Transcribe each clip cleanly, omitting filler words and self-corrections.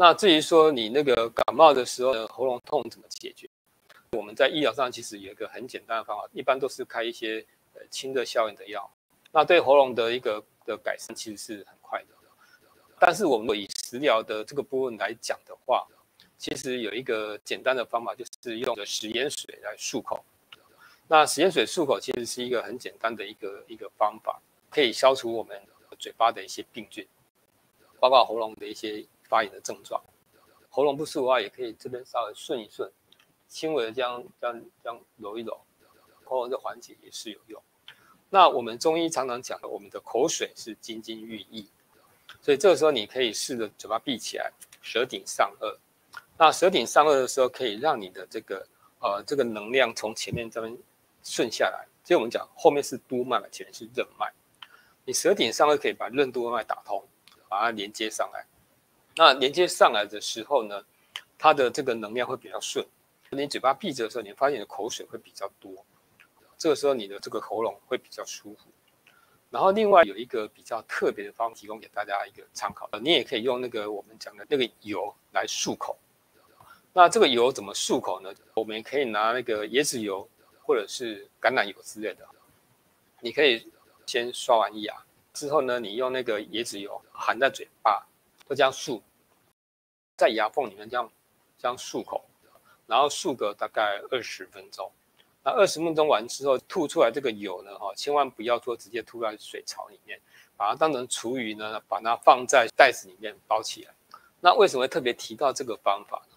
那至于说你那个感冒的时候的喉咙痛怎么解决，我们在医疗上其实有一个很简单的方法，一般都是开一些清热消炎的药。那对喉咙的一个改善其实是很快的。但是我们以食疗的这个部分来讲的话，其实有一个简单的方法，就是用食盐水来漱口。那食盐水漱口其实是一个很简单的一个方法，可以消除我们嘴巴的一些病菌，包括喉咙的一些发炎的症状。喉咙不舒服的话，也可以这边稍微顺一顺，轻微的这样揉一揉，喉咙的缓解也是有用。那我们中医常常讲的，我们的口水是津津欲液，所以这个时候你可以试着嘴巴闭起来，舌顶上颚。那舌顶上颚的时候，可以让你的这个能量从前面这边顺下来。所以我们讲后面是督脉嘛，前面是任脉。你舌顶上颚可以把任督脉打通，把它连接上来。那连接上来的时候呢，它的这个能量会比较顺。你嘴巴闭着的时候，你发现你的口水会比较多，这个时候你的这个喉咙会比较舒服。然后另外有一个比较特别的方法提供给大家一个参考，你也可以用那个我们讲的那个油来漱口。那这个油怎么漱口呢？我们也可以拿那个椰子油或者是橄榄油之类的，你可以先刷完牙之后呢，你用那个椰子油含在嘴巴，就这样漱，在牙缝里面这样漱口，然后漱个大概20分钟。那20分钟完之后，吐出来这个油呢，千万不要说直接吐在水槽里面，把它当成厨余呢，把它放在袋子里面包起来。那为什么会特别提到这个方法呢？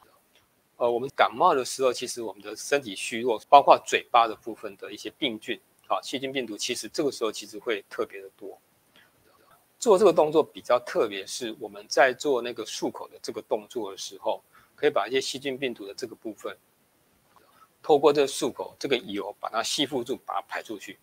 我们感冒的时候，其实我们的身体虚弱，包括嘴巴的部分的一些病菌，细菌病毒，其实这个时候其实会特别的多。做这个动作比较特别，是我们在做那个漱口的这个动作的时候，可以把一些细菌病毒的这个部分，透过这个漱口这个油把它吸附住，把它排出去。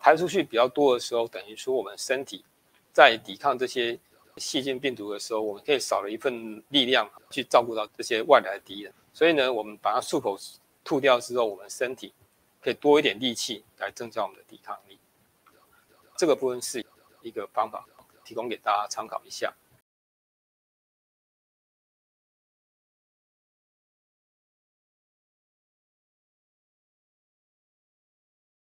排出去比较多的时候，等于说我们身体在抵抗这些细菌病毒的时候，我们可以少了一份力量去照顾到这些外来的敌人。所以呢，我们把它漱口吐掉之后，我们身体可以多一点力气来增加我们的抵抗力。这个部分是一个方法，提供给大家参考一下。